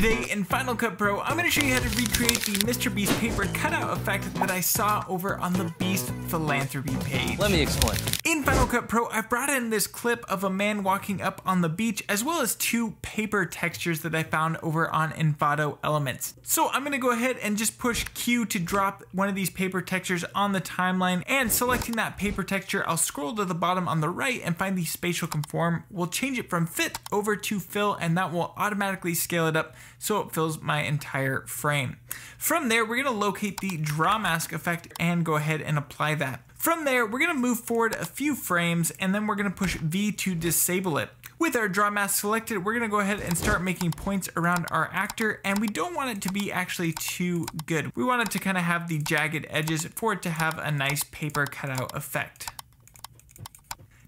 Today in Final Cut Pro, I'm going to show you how to recreate the Mr. Beast paper cutout effect that I saw over on the Beast Philanthropy page. Let me explain. In Final Cut Pro, I brought in this clip of a man walking up on the beach, as well as two paper textures that I found over on Envato Elements. So I'm going to go ahead and just push Q to drop one of these paper textures on the timeline, and selecting that paper texture, I'll scroll to the bottom on the right and find the spatial conform. We'll change it from fit over to fill, and that will automatically scale it up so it fills my entire frame. From there, we're going to locate the draw mask effect and go ahead and apply that. From there, we're going to move forward a few frames, and then we're going to push V to disable it. With our draw mask selected, we're going to go ahead and start making points around our actor, and we don't want it to be actually too good. We want it to kind of have the jagged edges for it to have a nice paper cutout effect.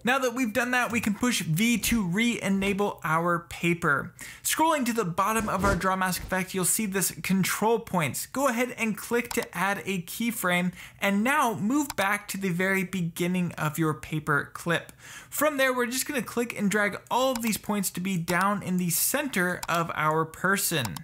Now that we've done that, we can push V to re-enable our paper. Scrolling to the bottom of our draw mask effect, you'll see this control points. Go ahead and click to add a keyframe, and now move back to the very beginning of your paper clip. From there, we're just going to click and drag all of these points to be down in the center of our person.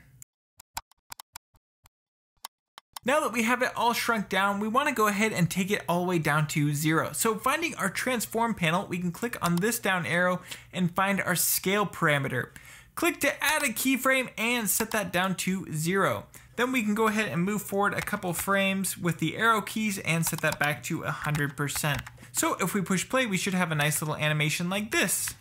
Now that we have it all shrunk down, we want to go ahead and take it all the way down to 0. So finding our transform panel, we can click on this down arrow and find our scale parameter. Click to add a keyframe and set that down to 0. Then we can go ahead and move forward a couple frames with the arrow keys and set that back to 100%. So if we push play, we should have a nice little animation like this.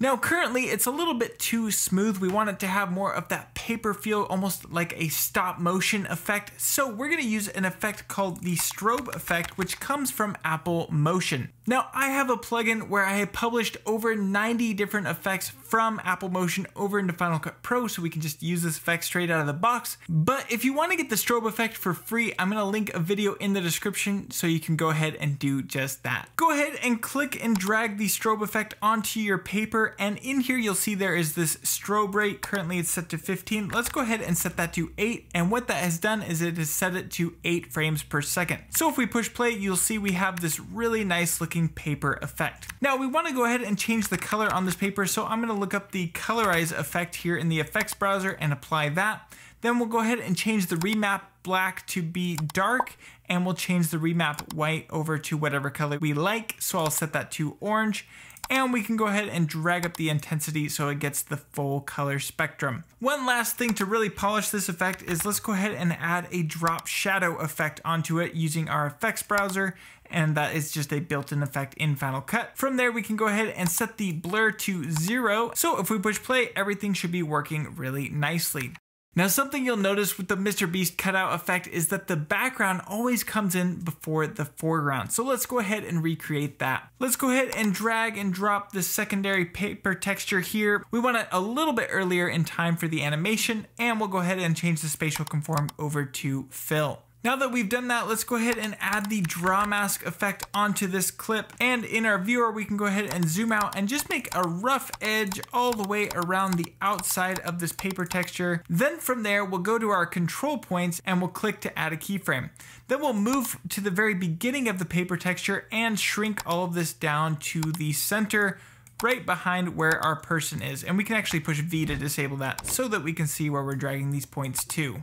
Now currently it's a little bit too smooth. We want it to have more of that paper feel, almost like a stop motion effect. So we're going to use an effect called the strobe effect, which comes from Apple Motion. Now I have a plugin where I have published over 90 different effects from Apple Motion over into Final Cut Pro, so we can just use this effect straight out of the box. But if you want to get the strobe effect for free, I'm going to link a video in the description so you can go ahead and do just that. Go ahead and click and drag the strobe effect onto your paper. And in here, you'll see there is this strobe rate. Currently, it's set to 15. Let's go ahead and set that to 8. And what that has done is it has set it to 8 frames per second. So if we push play, you'll see we have this really nice looking paper effect. Now we want to go ahead and change the color on this paper. So I'm going to look up the colorize effect here in the effects browser and apply that. Then we'll go ahead and change the remap black to be dark, and we'll change the remap white over to whatever color we like. So I'll set that to orange. And we can go ahead and drag up the intensity so it gets the full color spectrum. One last thing to really polish this effect is let's go ahead and add a drop shadow effect onto it using our effects browser. And that is just a built-in effect in Final Cut. From there, we can go ahead and set the blur to 0. So if we push play, everything should be working really nicely. Now something you'll notice with the Mr. Beast cutout effect is that the background always comes in before the foreground. So let's go ahead and recreate that. Let's go ahead and drag and drop the secondary paper texture here. We want it a little bit earlier in time for the animation, and we'll go ahead and change the spatial conform over to fill. Now that we've done that, let's go ahead and add the draw mask effect onto this clip. And in our viewer, we can go ahead and zoom out and just make a rough edge all the way around the outside of this paper texture. Then from there, we'll go to our control points and we'll click to add a keyframe. Then we'll move to the very beginning of the paper texture and shrink all of this down to the center, right behind where our person is. And we can actually push V to disable that so that we can see where we're dragging these points to.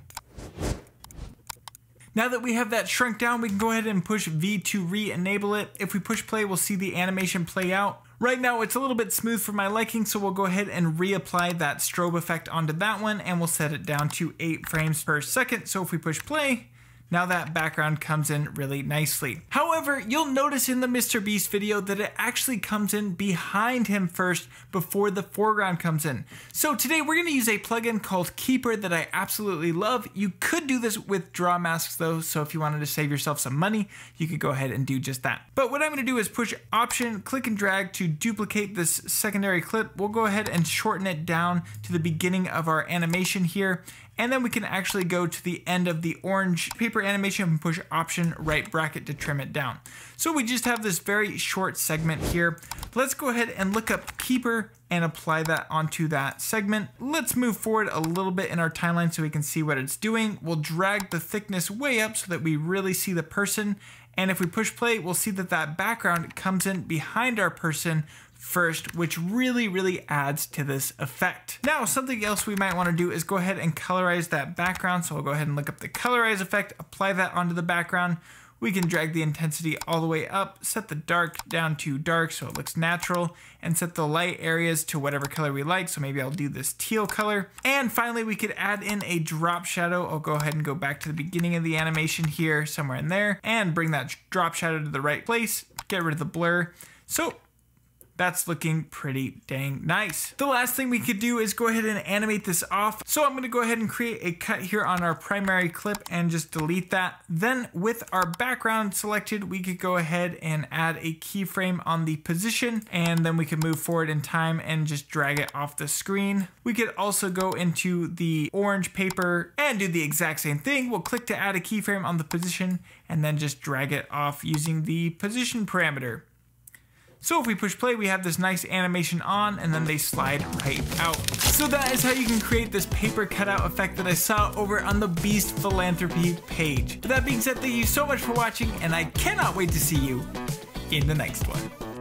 Now that we have that shrunk down, we can go ahead and push V to re-enable it. If we push play, we'll see the animation play out. Right now, it's a little bit smooth for my liking, so we'll go ahead and reapply that strobe effect onto that one, and we'll set it down to 8 frames per second. So if we push play, now that background comes in really nicely. However, you'll notice in the Mr. Beast video that it actually comes in behind him first before the foreground comes in. So today we're going to use a plugin called Keyper that I absolutely love. You could do this with draw masks though, so if you wanted to save yourself some money, you could go ahead and do just that. But what I'm going to do is push Option, click and drag to duplicate this secondary clip. We'll go ahead and shorten it down to the beginning of our animation here. And then we can actually go to the end of the orange paper animation and push Option right bracket to trim it down. So we just have this very short segment here. Let's go ahead and look up Keyper and apply that onto that segment. Let's move forward a little bit in our timeline so we can see what it's doing. We'll drag the thickness way up so that we really see the person. And if we push play, we'll see that that background comes in behind our person first, which really, really adds to this effect. Now, something else we might want to do is go ahead and colorize that background. So I'll go ahead and look up the colorize effect, apply that onto the background. We can drag the intensity all the way up, set the dark down to dark so it looks natural, and set the light areas to whatever color we like. So maybe I'll do this teal color. And finally, we could add in a drop shadow. I'll go ahead and go back to the beginning of the animation here, somewhere in there, and bring that drop shadow to the right place, get rid of the blur. So that's looking pretty dang nice. The last thing we could do is go ahead and animate this off. So I'm gonna go ahead and create a cut here on our primary clip and just delete that. Then with our background selected, we could go ahead and add a keyframe on the position, and then we can move forward in time and just drag it off the screen. We could also go into the orange paper and do the exact same thing. We'll click to add a keyframe on the position and then just drag it off using the position parameter. So if we push play, we have this nice animation on, and then they slide right out. So that is how you can create this paper cutout effect that I saw over on the Beast Philanthropy page. With that being said, thank you so much for watching, and I cannot wait to see you in the next one.